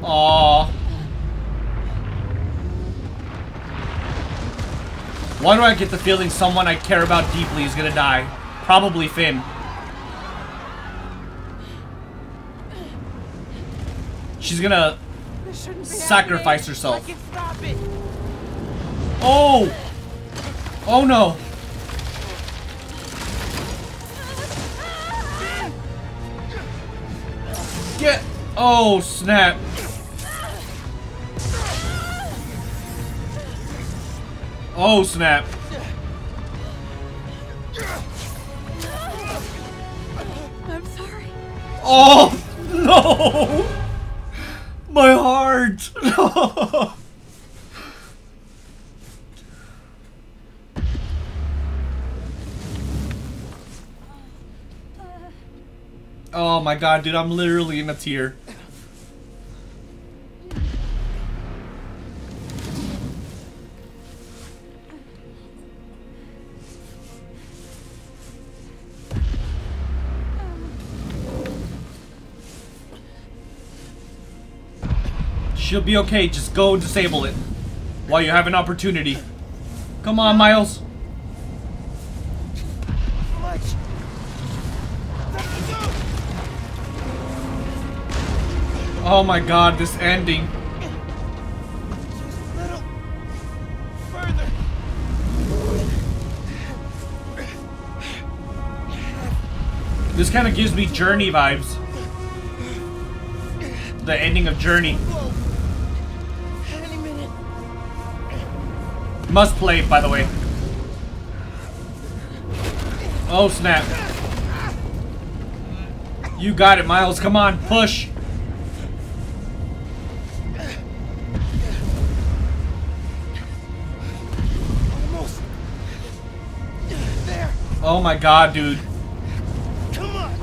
Aww. Why do I get the feeling someone I care about deeply is gonna die? Probably Phin. She's gonna sacrifice herself. Oh! Oh no! Get! Oh snap! Oh snap. I'm sorry. Oh no! My heart! No. Oh my god, dude, I'm literally in a tear. She'll be okay, just go disable it while you have an opportunity. Come on, Miles. Oh my god, this ending. This kind of gives me Journey vibes. The ending of Journey. Must play, by the way. Oh, snap. You got it, Miles. Come on, push. Almost. There. Oh my god, dude. Come on.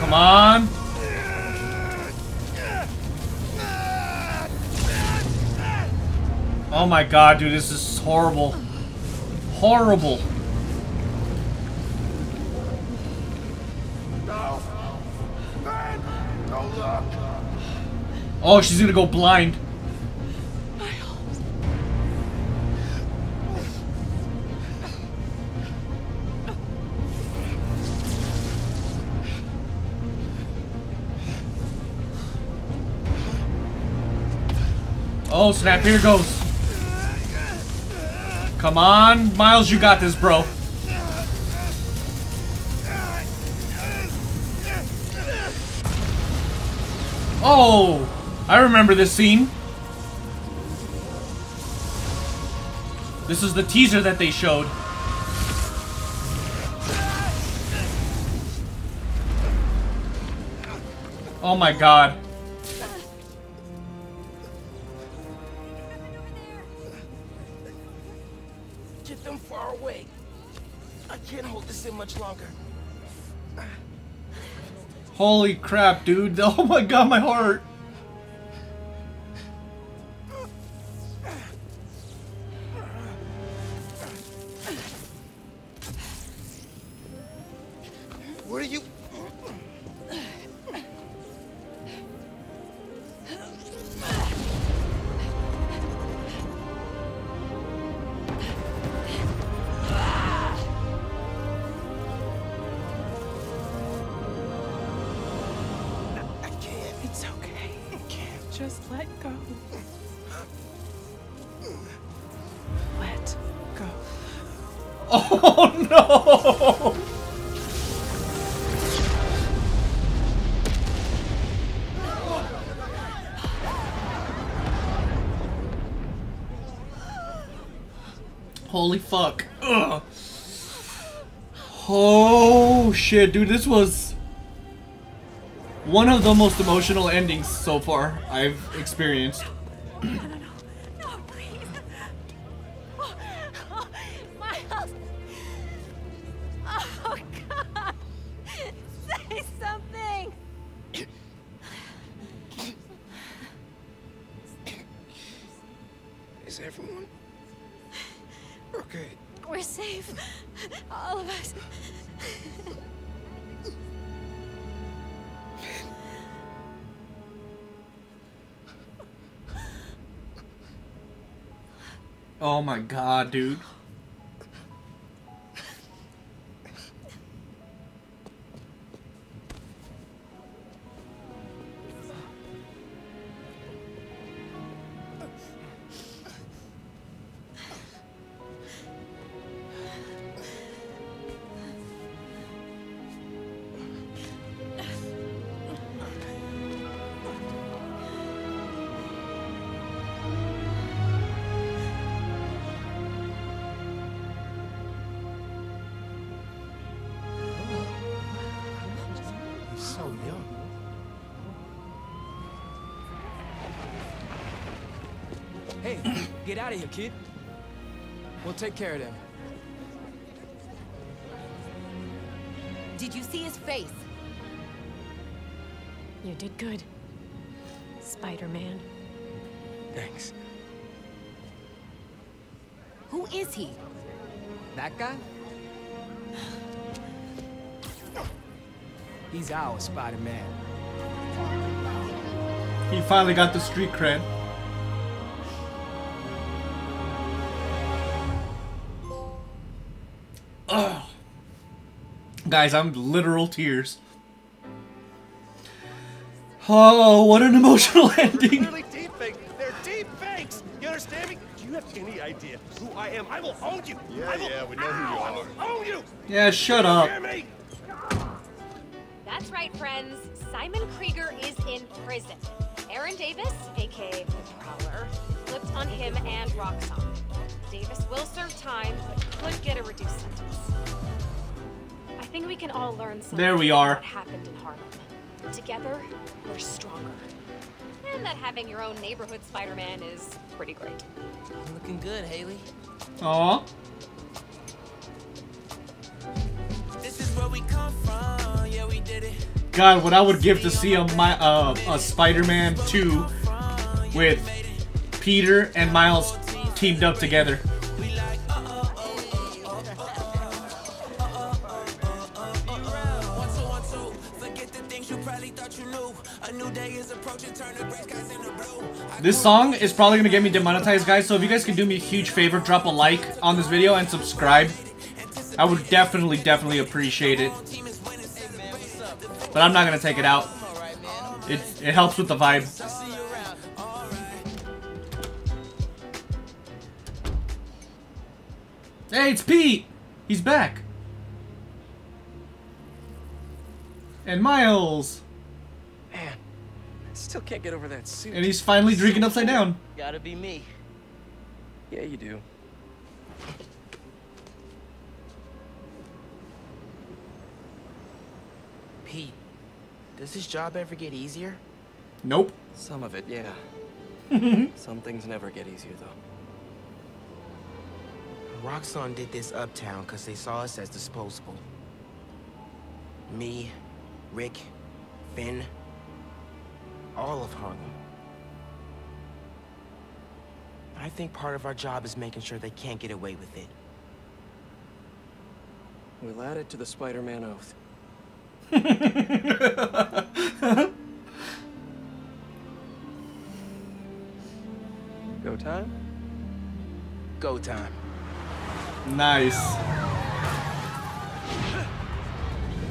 Come on. Oh my god, dude, this is horrible. Horrible. No. Man, don't look. Oh, she's gonna go blind. Oh snap, here goes. Come on, Miles, you got this, bro. Oh, I remember this scene. This is the teaser that they showed. Oh my god. Much longer. Holy crap, dude. Oh my god, my heart. It's okay. You can't just let go. Let go. Oh no! Holy fuck. Ugh. Oh shit, dude, this was one of the most emotional endings so far I've experienced. No, please. Oh, Miles. Oh, God. Say something. Is everyone okay? We're safe. All of us. Oh my God, dude. Get out of here, kid. We'll take care of them. Did you see his face? You did good, Spider-Man. Thanks. Who is he? That guy? He's our Spider-Man. He finally got the street cred. Guys, I'm literal tears. Oh, what an emotional ending. They're really deep fakes. They're deep fakes. You understand me? Do you have any idea who I am? I will own you. Yeah, we know who you are. I will own you. Yeah, shut up. You hear me? That's right, friends. Simon Krieger is in prison. Aaron Davis, aka the Prowler, flipped on him and Roxxon. Davis will serve time, but could get a reduced sentence. I think we can all learn something. There we are. What happened in Harlem. Together, we're stronger. And that having your own neighborhood Spider-Man is pretty great. Looking good, Haley. Aw. This is where we come from. Yeah, we did it. God, what I would give to see a Spider-Man 2 with Peter and Miles teamed up together. This song is probably gonna get me demonetized, guys, so if you guys can do me a huge favor, drop a like on this video and subscribe. I would definitely appreciate it. But I'm not gonna take it out. It helps with the vibe. Hey, it's Pete! He's back. And Miles! Still can't get over that suit. And he's finally drinking upside down. Gotta be me. Yeah, you do. Pete, does this job ever get easier? Nope. Some of it, yeah. Some things never get easier, though. Roxxon did this uptown because they saw us as disposable. Me, Rick, Phin. All of Harlem. I think part of our job is making sure they can't get away with it. We'll add it to the Spider-Man oath. Go time? Go time. Nice.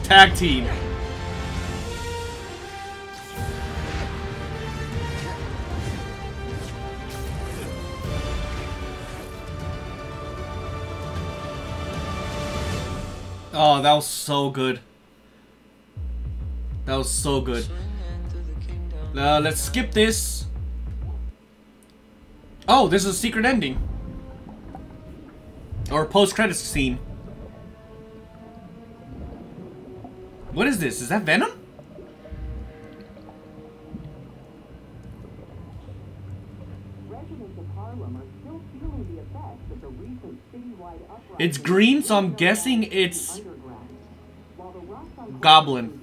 Tag team. Oh, that was so good. That was so good. Now let's skip this. Oh, this is a secret ending. Or post-credits scene. What is this? Is that Venom? It's green, so I'm guessing it's Goblin.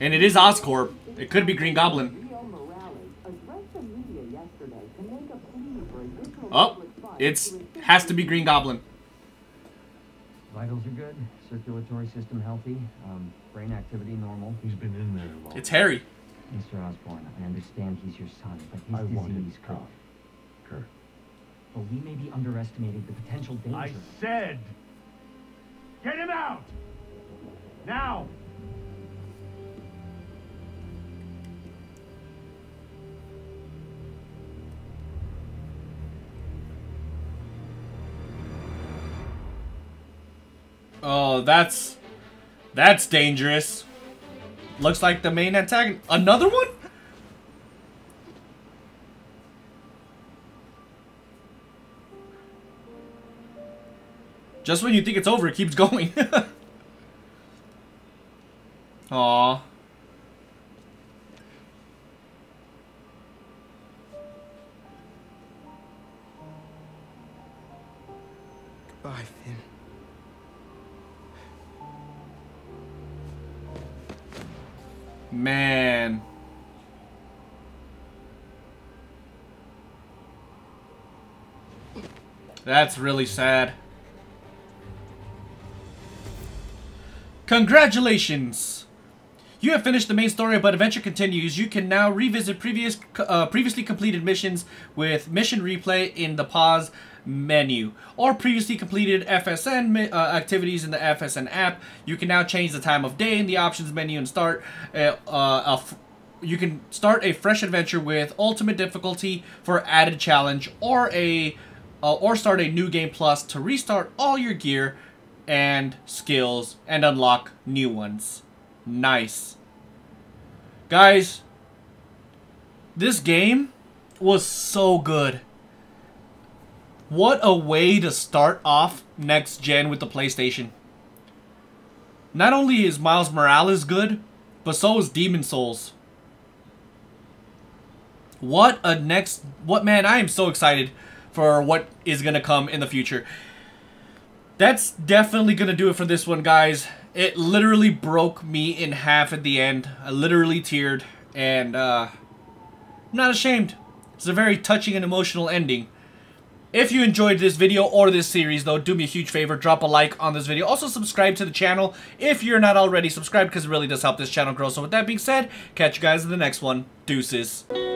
And it is Oscorp. It could be Green Goblin. Oh, it's has to be Green Goblin. Vitals are good. Circulatory system healthy. Brain activity normal. He's been in there a lot. It's Harry. Mr. Osborne, I understand he's your son, but his disease caught. Kirk. But we may be underestimating the potential danger. I said, get him out! Now! Oh, that's dangerous. Looks like the main antagonist. Another one? Just when you think it's over, it keeps going. Aww. Goodbye, Phin. Man. That's really sad. Congratulations! You have finished the main story, but adventure continues. You can now revisit previously completed missions with Mission Replay in the Pause menu. Or previously completed FSN activities in the FSN app. You can now change the time of day in the Options menu and start a fresh adventure with Ultimate Difficulty for added challenge. Or start a New Game Plus to restart all your gear and skills and unlock new ones. Nice. Guys, this game was so good. What a way to start off next gen with the PlayStation. Not only is Miles Morales good, but so is Demon Souls. Man, I am so excited for what is gonna come in the future. That's definitely gonna do it for this one, guys. It literally broke me in half at the end. I literally teared, and I'm not ashamed. It's a very touching and emotional ending. If you enjoyed this video or this series, though, do me a huge favor, drop a like on this video. Also, subscribe to the channel if you're not already subscribed, because it really does help this channel grow. So with that being said, catch you guys in the next one. Deuces.